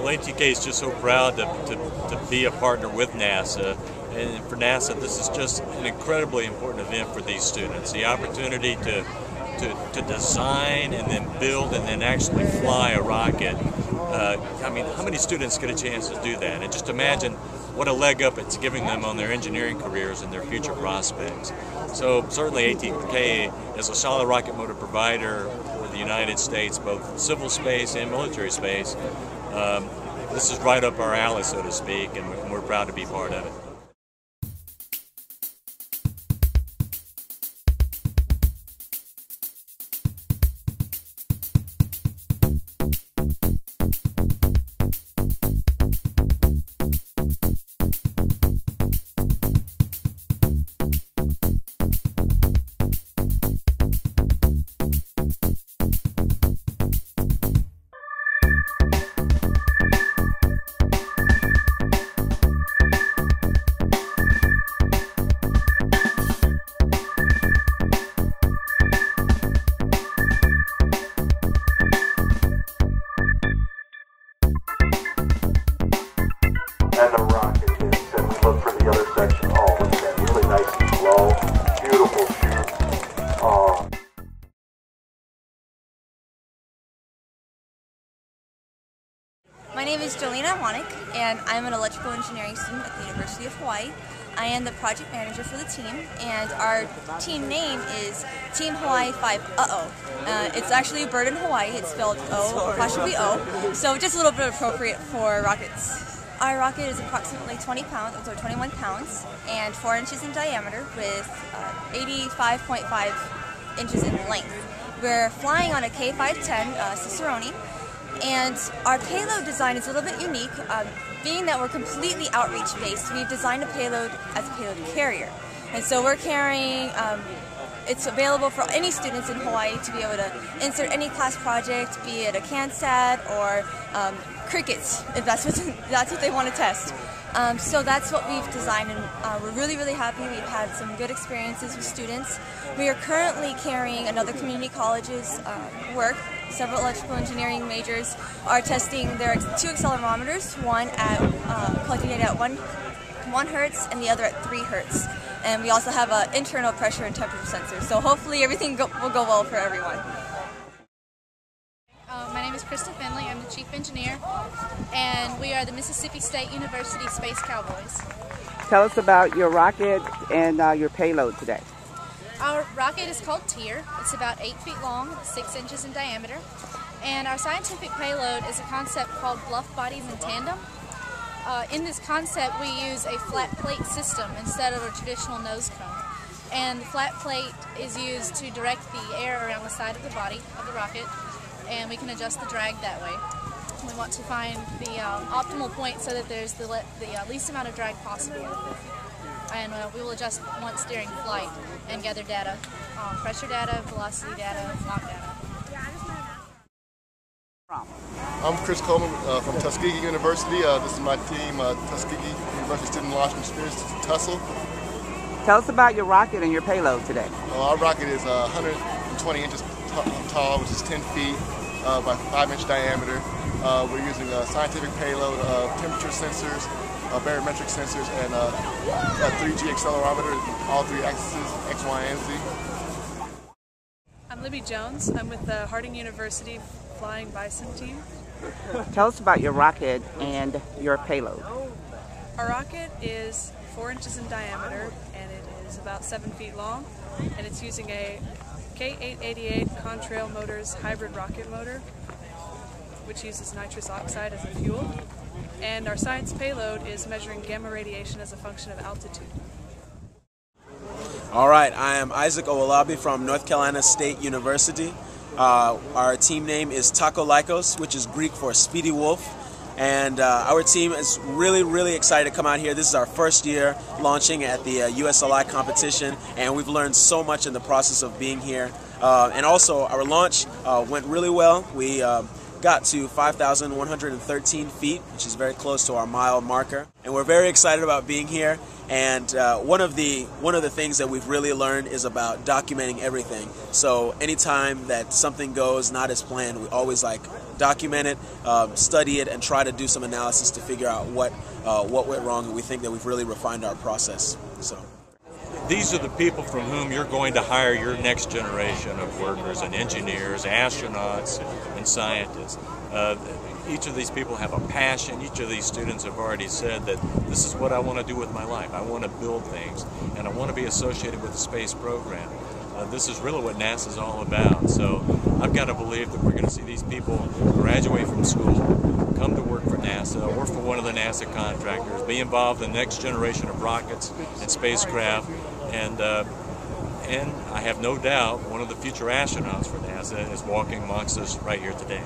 Well, ATK is just so proud to be a partner with NASA. And for NASA, this is just an incredibly important event for these students. The opportunity to design and then build and then actually fly a rocket. I mean, how many students get a chance to do that? And just imagine what a leg up it's giving them on their engineering careers and their future prospects. So certainly ATK is a solid rocket motor provider for the United States, both civil space and military space. This is right up our alley, so to speak, and we're proud to be part of it. My name is Jolena Iwanek, and I'm an electrical engineering student at the University of Hawaii. I am the project manager for the team, and our team name is Team Hawaii 5 Uh-Oh. It's actually a bird in Hawaii. It's spelled O, possibly O, so just a little bit appropriate for rockets. Our rocket is approximately 20 pounds, or 21 pounds, and 4 inches in diameter with 85.5 inches in length. We're flying on a K510 Cicerone. And our payload design is a little bit unique. Being that we're completely outreach-based, we've designed a payload as a payload carrier. And so we're carrying, it's available for any students in Hawaii to be able to insert any class project, be it a CANSAT or crickets, if that's what they want to test. So that's what we've designed, and we're really, really happy. We've had some good experiences with students. We are currently carrying another community college's work. Several electrical engineering majors are testing their 2 accelerometers, one at collecting data at 1 hertz and the other at 3 hertz. And we also have an internal pressure and temperature sensor. So hopefully everything will go well for everyone. My name is Crystal Finley. I'm the chief engineer, and we are the Mississippi State University Space Cowboys. Tell us about your rocket and your payload today. Our rocket is called TIR. It's about 8 feet long, 6 inches in diameter, and our scientific payload is a concept called Bluff Bodies in Tandem. In this concept, we use a flat plate system instead of a traditional nose cone, and the flat plate is used to direct the air around the side of the body of the rocket, and we can adjust the drag that way. We want to find the optimal point so that there's the least amount of drag possible. And we will adjust once during flight and gather data, pressure data, velocity data, Mach data. I'm Chris Coleman from Tuskegee University. This is my team, Tuskegee University Student Launch Experience, TUSL. Tell us about your rocket and your payload today. Our rocket is 120 inches tall, which is 10 feet by 5-inch diameter. We're using a scientific payload of temperature sensors, barometric sensors, and a 3G accelerometer, all 3 axes, X, Y, and Z. I'm Libby Jones. I'm with the Harding University Flying Bison team. Tell us about your rocket and your payload. Our rocket is 4 inches in diameter, and it is about 7 feet long, and it's using a K-888 Contrail Motors hybrid rocket motor, which uses nitrous oxide as a fuel. And our science payload is measuring gamma radiation as a function of altitude. All right, I am Isaac Owalabi from North Carolina State University. Our team name is Taco Lycos, which is Greek for Speedy Wolf. And our team is really, really excited to come out here. This is our first year launching at the USLI competition, and we've learned so much in the process of being here. And also, our launch went really well. We got to 5,113 feet, which is very close to our mile marker. And we're very excited about being here And one of the things that we've really learned is about documenting everything. So anytime that something goes not as planned, we always like document it, study it, and try to do some analysis to figure out what went wrong. And we think that we've really refined our process. So. These are the people from whom you're going to hire your next generation of workers and engineers, astronauts, and scientists. Each of these people have a passion. Each of these students have already said that this is what I want to do with my life. I want to build things, and I want to be associated with the space program. This is really what NASA is all about. So I've got to believe that we're going to see these people graduate from school, come to work for NASA or for one of the NASA contractors, be involved in the next generation of rockets and spacecraft, and I have no doubt one of the future astronauts for NASA is walking amongst us right here today.